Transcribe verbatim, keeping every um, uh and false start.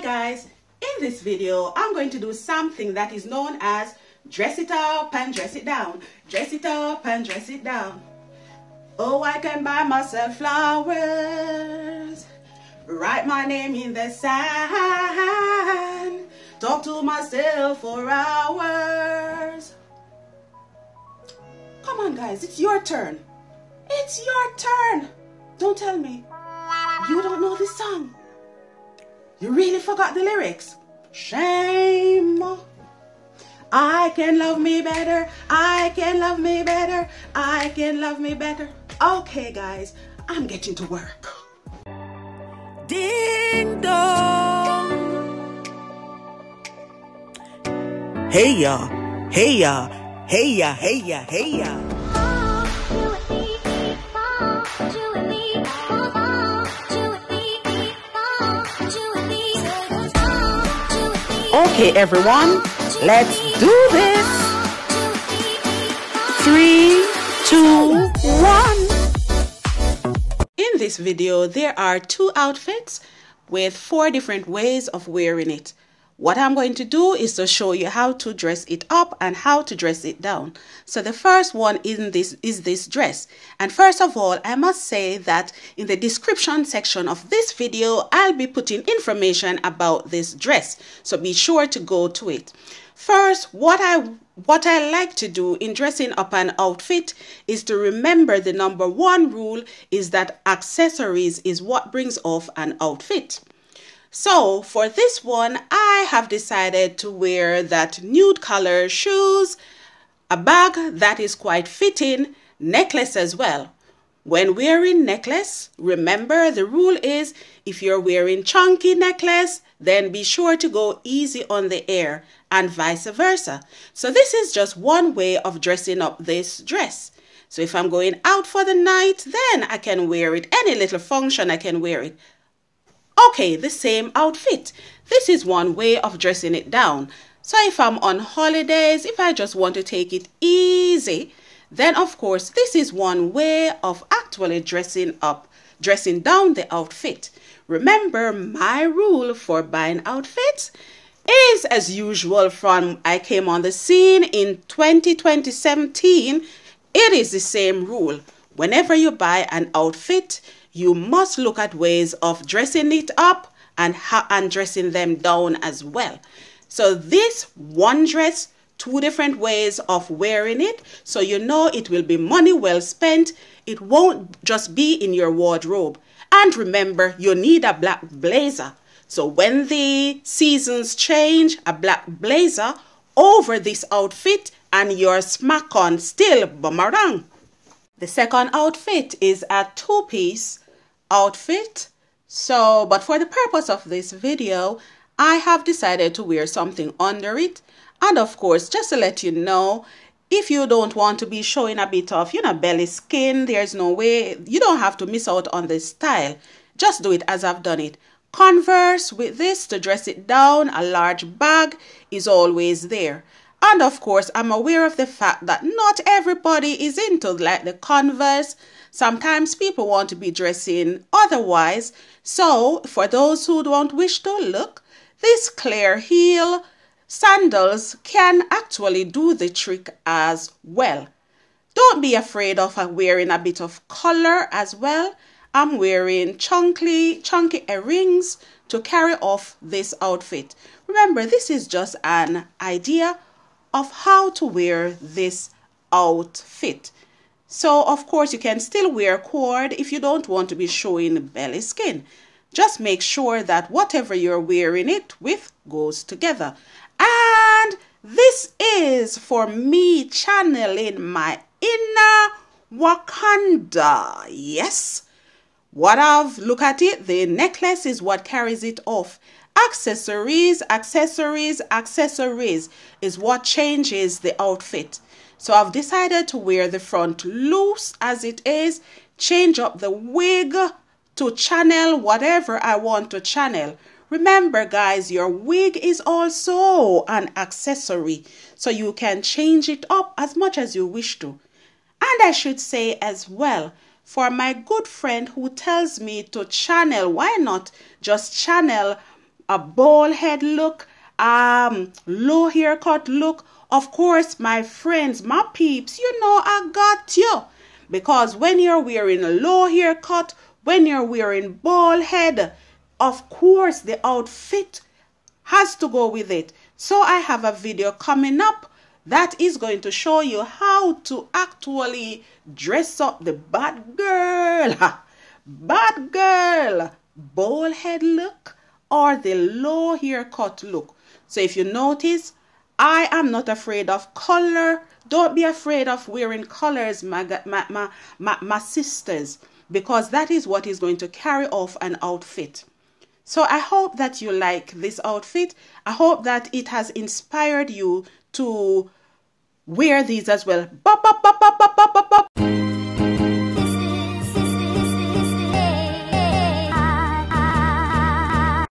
Hi guys, in this video I'm going to do something that is known as dress it up and dress it down, dress it up and dress it down. Oh, I can buy myself flowers, write my name in the sand, talk to myself for hours. Come on guys, it's your turn, it's your turn. Don't tell me you don't know this song. You really forgot the lyrics. Shame. I can love me better. I can love me better. I can love me better. Okay, guys, I'm getting to work. Ding dong. Hey ya, hey ya, hey ya, hey ya, hey ya. Okay, everyone, let's do this. Three, two, one. In this video, there are two outfits with four different ways of wearing it. What I'm going to do is to show you how to dress it up and how to dress it down. So the first one in this is this dress. And first of all, I must say that in the description section of this video, I'll be putting information about this dress. So be sure to go to it. First, what I what I like to do in dressing up an outfit is to remember the number one rule is that accessories is what brings off an outfit. So for this one, I have decided to wear that nude color shoes, a bag that is quite fitting, necklace as well. When wearing necklace, remember the rule is if you're wearing chunky necklace, then be sure to go easy on the hair and vice versa. So this is just one way of dressing up this dress. So if I'm going out for the night, then I can wear it. Any little function, I can wear it. Okay, the same outfit. This is one way of dressing it down. So if I'm on holidays, if I just want to take it easy, then of course this is one way of actually dressing up, dressing down the outfit. Remember, my rule for buying outfits is as usual from I came on the scene in twenty twenty seventeen. It is the same rule. Whenever you buy an outfit, you must look at ways of dressing it up and, and dressing them down as well. So this one dress, two different ways of wearing it. So you know it will be money well spent. It won't just be in your wardrobe. And remember, you need a black blazer. So when the seasons change, a black blazer over this outfit and you're smack on still boomerang. The second outfit is a two-piece outfit. So, but for the purpose of this video, I have decided to wear something under it. And of course, just to let you know, if you don't want to be showing a bit of, you know, belly skin, there's no way, you don't have to miss out on this style. Just do it as I've done it. Converse with this to dress it down, a large bag is always there. And of course, I'm aware of the fact that not everybody is into like the Converse. Sometimes people want to be dressing otherwise. So for those who don't wish to look, this clear heel sandals can actually do the trick as well. Don't be afraid of wearing a bit of color as well. I'm wearing chunky, chunky earrings to carry off this outfit. Remember, this is just an idea of how to wear this outfit. So of course you can still wear cord if you don't want to be showing belly skin. Just make sure that whatever you're wearing it with goes together. And this is for me channeling my inner Wakanda. Yes, what I've looked at it, the necklace is what carries it off. Accessories, accessories, accessories is what changes the outfit. So I've decided to wear the front loose as it is, change up the wig to channel whatever I want to channel. Remember guys, your wig is also an accessory, so you can change it up as much as you wish to. And I should say as well, for my good friend who tells me to channel, why not just channel a bald head look, um, low haircut look. Of course, my friends, my peeps, you know I got you. Because when you're wearing a low haircut, when you're wearing bald head, of course the outfit has to go with it. So I have a video coming up that is going to show you how to actually dress up the bad girl. Bad girl, bald head look or the low haircut look. So if you notice, I am not afraid of color. Don't be afraid of wearing colors, my, my, my, my, my sisters, because that is what is going to carry off an outfit. So I hope that you like this outfit. I hope that it has inspired you to wear these as well. Bop, bop, bop, bop, bop, bop, bop.